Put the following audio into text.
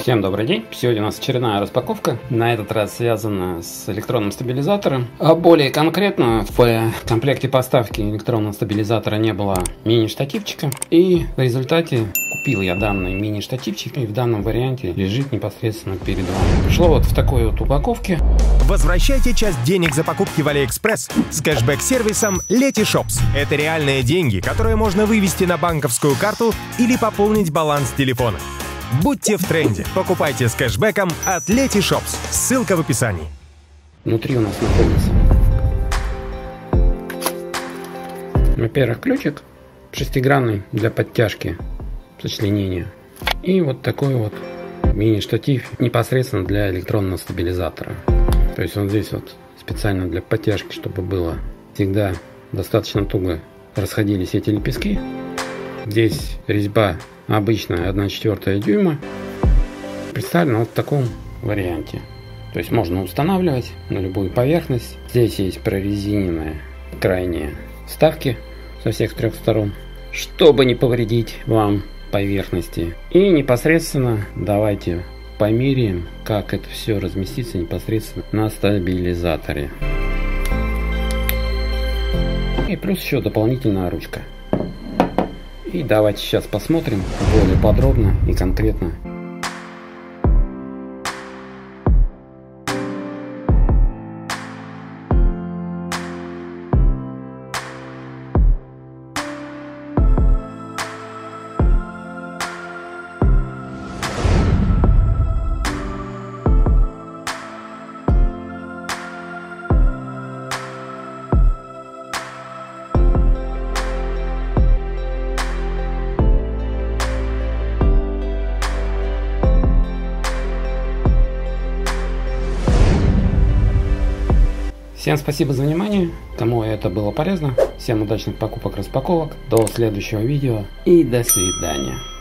Всем добрый день! Сегодня у нас очередная распаковка, на этот раз связана с электронным стабилизатором. А более конкретно, в комплекте поставки электронного стабилизатора не было мини-штативчика, и в результате купил я данный мини-штативчик, и в данном варианте лежит непосредственно перед вами. Пришло вот в такой вот упаковке. Возвращайте часть денег за покупки в Алиэкспресс с кэшбэк-сервисом Letyshops. Это реальные деньги, которые можно вывести на банковскую карту или пополнить баланс телефона. Будьте в тренде. Покупайте с кэшбэком от Letyshops. Ссылка в описании. Внутри у нас находится, во-первых, ключик шестигранный для подтяжки сочленения. И вот такой вот мини-штатив непосредственно для электронного стабилизатора. То есть он здесь вот специально для подтяжки, чтобы было всегда достаточно туго расходились эти лепестки. Здесь резьба обычная 1/4 дюйма. Представлена вот в таком варианте. То есть можно устанавливать на любую поверхность. Здесь есть прорезиненные крайние вставки со всех трех сторон, чтобы не повредить вам поверхности. И непосредственно давайте померяем, как это все разместится непосредственно на стабилизаторе. И плюс еще дополнительная ручка. И давайте сейчас посмотрим более подробно и конкретно. Всем спасибо за внимание, кому это было полезно, всем удачных покупок, распаковок, до следующего видео и до свидания.